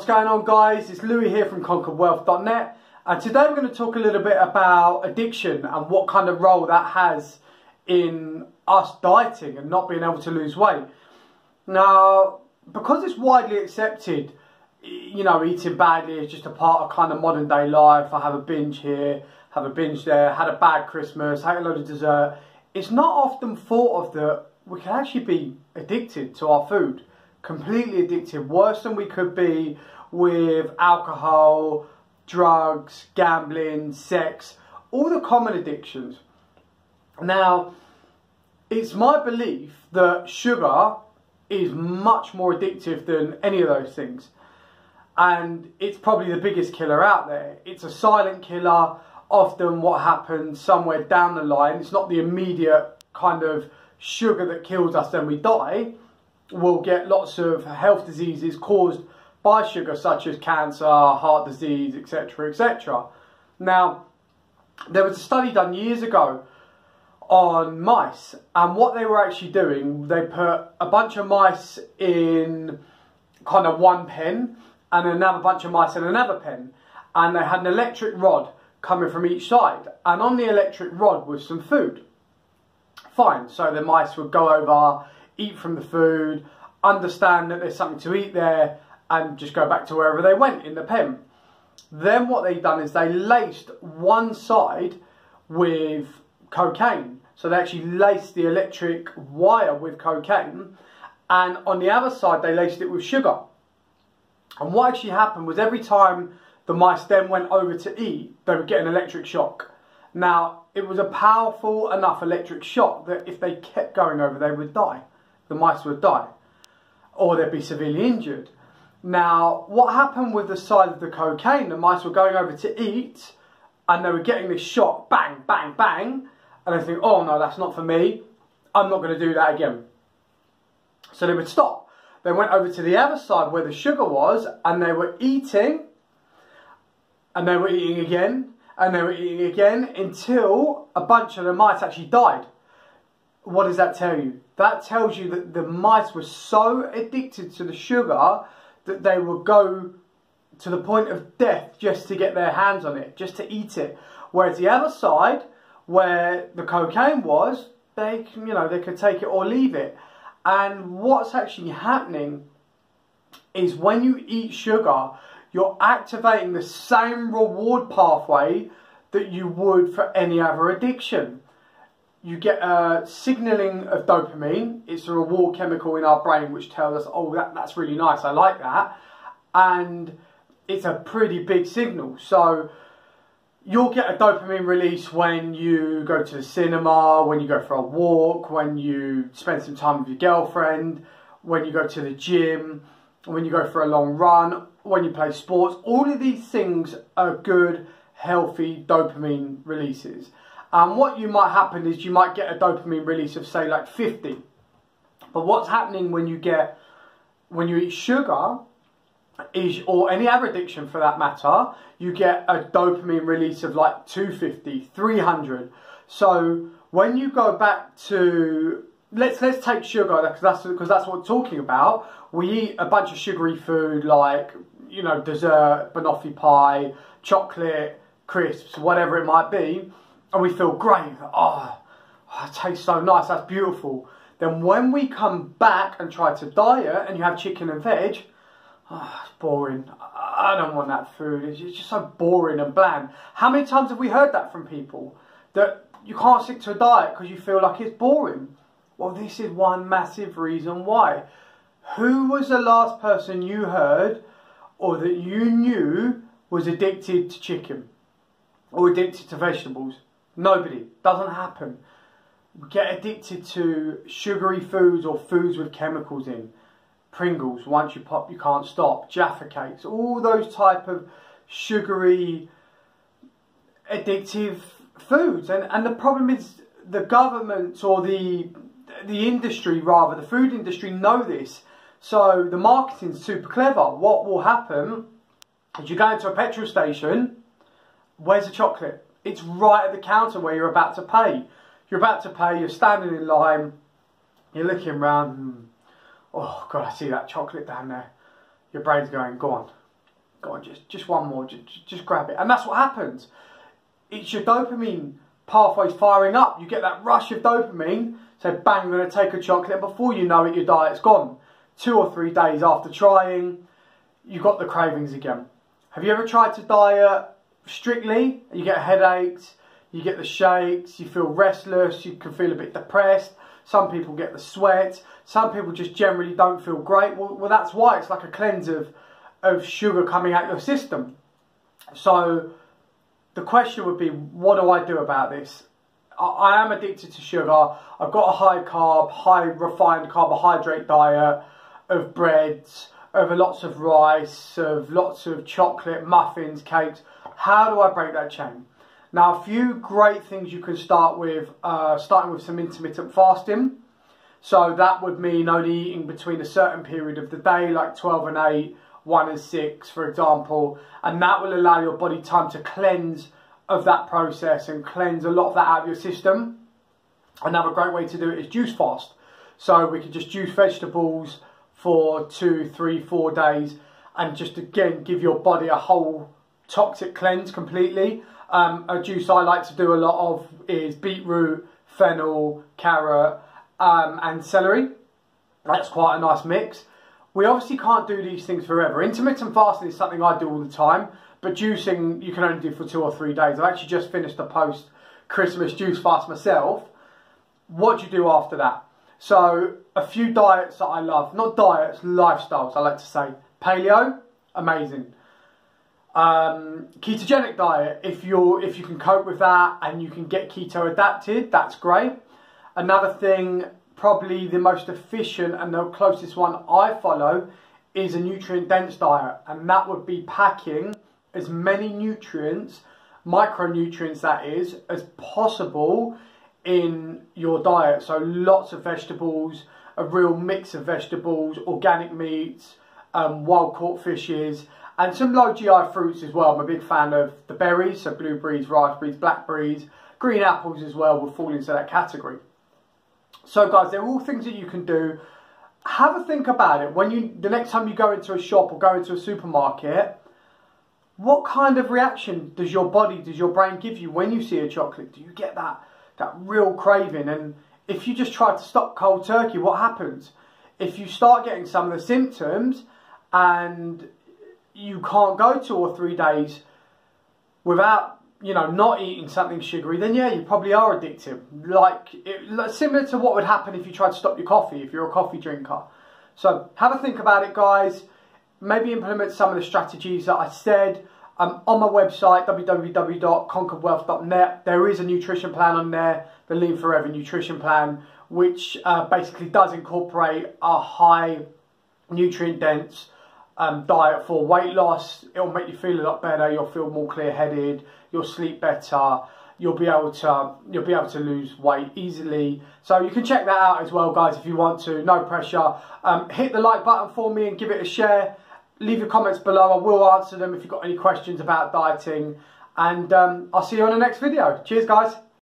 What's going on, guys? It's Louis here from conqueredwealth.net, and today we're going to talk a little bit about addiction and what kind of role that has in us dieting and not being able to lose weight. Now, because it's widely accepted, you know, eating badly is just a part of kind of modern day life. I have a binge here, have a binge there, had a bad Christmas, had a load of dessert. It's not often thought of that we can actually be addicted to our food. Completely addicted, worse than we could be with alcohol, drugs, gambling, sex, all the common addictions. Now, it's my belief that sugar is much more addictive than any of those things, and it's probably the biggest killer out there. It's a silent killer. Often what happens somewhere down the line, it's not the immediate kind of sugar that kills us then we die. We'll get lots of health diseases caused by sugar, such as cancer, heart disease, etc, etc. Now, there was a study done years ago on mice, and what they were actually doing, they put a bunch of mice in kind of one pen and another bunch of mice in another pen, and they had an electric rod coming from each side, and on the electric rod was some food. Fine, so the mice would go over, eat from the food, understand that there's something to eat there, and just go back to wherever they went in the pen. Then what they've done is they laced one side with cocaine. So they actually laced the electric wire with cocaine, and on the other side they laced it with sugar. And what actually happened was every time the mice then went over to eat, they would get an electric shock. Now, it was a powerful enough electric shock that if they kept going over, they would die. The mice would die, or they'd be severely injured. Now, what happened with the side of the cocaine, the mice were going over to eat, and they were getting this shock, bang, bang, bang, and they think, oh no, that's not for me, I'm not going to do that again. So they would stop. They went over to the other side where the sugar was, and they were eating, and they were eating again, and they were eating again, until a bunch of the mice actually died. What does that tell you? That tells you that the mice were so addicted to the sugar that they would go to the point of death just to get their hands on it, just to eat it. Whereas the other side, where the cocaine was, they, you know, they could take it or leave it. And what's actually happening is when you eat sugar, you're activating the same reward pathway that you would for any other addiction. You get a signalling of dopamine. It's a reward chemical in our brain which tells us, oh, that's really nice, I like that. And it's a pretty big signal. So you'll get a dopamine release when you go to the cinema, when you go for a walk, when you spend some time with your girlfriend, when you go to the gym, when you go for a long run, when you play sports. All of these things are good, healthy dopamine releases. And what you might happen is you might get a dopamine release of, say, like 50. But what's happening when you eat sugar, is, or any other addiction for that matter, you get a dopamine release of like 250, 300. So when you go back to, let's take sugar, because that's what we're talking about. We eat a bunch of sugary food, like, you know, dessert, banoffee pie, chocolate, crisps, whatever it might be. And we feel great, oh, it tastes so nice, that's beautiful. Then when we come back and try to diet and you have chicken and veg, oh, it's boring, I don't want that food, it's just so boring and bland. How many times have we heard that from people? That you can't stick to a diet because you feel like it's boring. Well, this is one massive reason why. Who was the last person you heard or that you knew was addicted to chicken or addicted to vegetables? Nobody. Doesn't happen. We get addicted to sugary foods or foods with chemicals in. Pringles, once you pop you can't stop. Jaffa cakes, all those type of sugary addictive foods. And the problem is the government or the industry rather, the food industry know this. So the marketing's super clever. What will happen is you go into a petrol station, where's the chocolate? It's right at the counter where you're about to pay. You're standing in line, you're looking around, oh God, I see that chocolate down there. Your brain's going, go on, Go on, just one more, just grab it. And that's what happens. It's your dopamine pathways firing up. You get that rush of dopamine. So bang, I'm going to take a chocolate. And before you know it, your diet's gone. 2 or 3 days after trying, you've got the cravings again. Have you ever tried to diet strictly? You get headaches, you get the shakes, you feel restless, you can feel a bit depressed. Some people get the sweat. Some people just generally don't feel great. Well that's why. It's like a cleanse of sugar coming out your system. So the question would be, what do I do about this? I am addicted to sugar. I've got a high carb, high refined carbohydrate diet of breads, of lots of rice, of lots of chocolate, muffins, cakes. How do I break that chain? Now, a few great things you can start with, starting with some intermittent fasting. So that would mean only eating between a certain period of the day, like 12 and 8, 1 and 6, for example. And that will allow your body time to cleanse of that process and cleanse a lot of that out of your system. Another great way to do it is juice fast. So we can just juice vegetables for 2, 3, 4 days and just again give your body a whole toxic cleanse completely. A juice I like to do a lot of is beetroot, fennel, carrot and celery. That's quite a nice mix. We obviously can't do these things forever. Intermittent fasting is something I do all the time, but juicing you can only do for 2 or 3 days. I've actually just finished a post-Christmas juice fast myself. What do you do after that? So a few diets that I love, not diets, lifestyles I like to say. Paleo, amazing. Ketogenic diet, if you can cope with that and you can get keto adapted, that's great. Another thing, probably the most efficient and the closest one I follow is a nutrient dense diet, and that would be packing as many nutrients, micronutrients that is, as possible in your diet. So lots of vegetables, a real mix of vegetables, organic meats, wild caught fishes, and some low GI fruits as well. I'm a big fan of the berries, so blueberries, raspberries, blackberries, green apples as well will fall into that category. So guys, they're all things that you can do. Have a think about it. When you, the next time you go into a shop or go into a supermarket, what kind of reaction does your body, does your brain give you when you see a chocolate? Do you get that real craving? And if you just try to stop cold turkey, what happens? If you start getting some of the symptoms and you can't go 2 or 3 days without, you know, not eating something sugary, then yeah, you probably are addicted. Like similar to what would happen if you tried to stop your coffee, if you're a coffee drinker. So have a think about it, guys. Maybe implement some of the strategies that I said. On my website, www.conqueredwealth.net, there is a nutrition plan on there, the Lean Forever Nutrition Plan, which basically does incorporate a high nutrient dense diet for weight loss. It'll make you feel a lot better. You'll feel more clear-headed. You'll sleep better. You'll be able to lose weight easily. So you can check that out as well, guys, if you want to. No pressure. Hit the like button for me and give it a share. Leave your comments below. I will answer them if you've got any questions about dieting. And I'll see you on the next video. Cheers, guys.